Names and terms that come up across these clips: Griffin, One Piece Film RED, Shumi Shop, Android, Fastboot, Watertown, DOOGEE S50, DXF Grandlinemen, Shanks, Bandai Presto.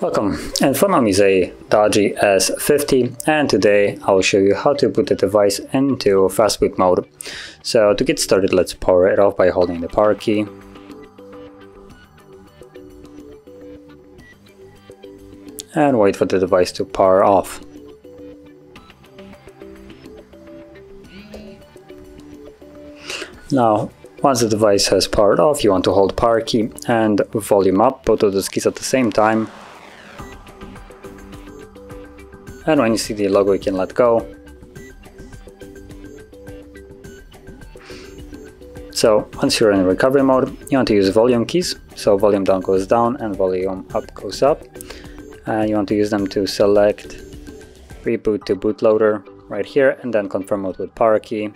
Welcome, in front of me is a DOOGEE S50, and today I will show you how to put the device into fastboot mode. So to get started, let's power it off by holding the power key. And wait for the device to power off. Now, once the device has powered off, you want to hold power key and volume up, both of those keys at the same time. And when you see the logo, you can let go. So once you're in recovery mode, you want to use volume keys. So volume down goes down and volume up goes up. And you want to use them to select reboot to bootloader right here, and then confirm it with power key.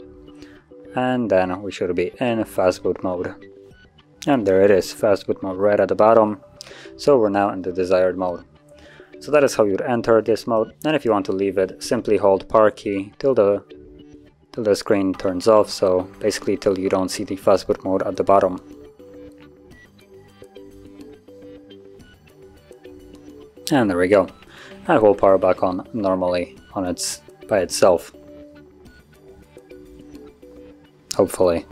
And then we should be in fastboot mode. And there it is, fastboot mode right at the bottom. So we're now in the desired mode. So that is how you would enter this mode, and if you want to leave it, simply hold power key till the screen turns off, so basically till you don't see the fastboot mode at the bottom. And there we go. And it will power back on normally by itself. Hopefully.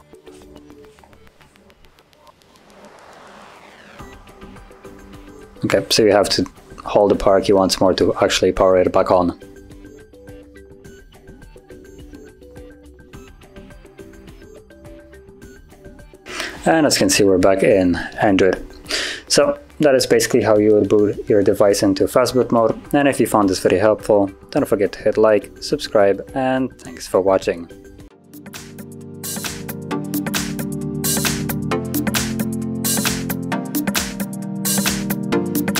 Okay, so you have to hold the power key once more to actually power it back on. And as you can see, we're back in Android. So that is basically how you would boot your device into fastboot mode. And if you found this video helpful, don't forget to hit like, subscribe, and thanks for watching.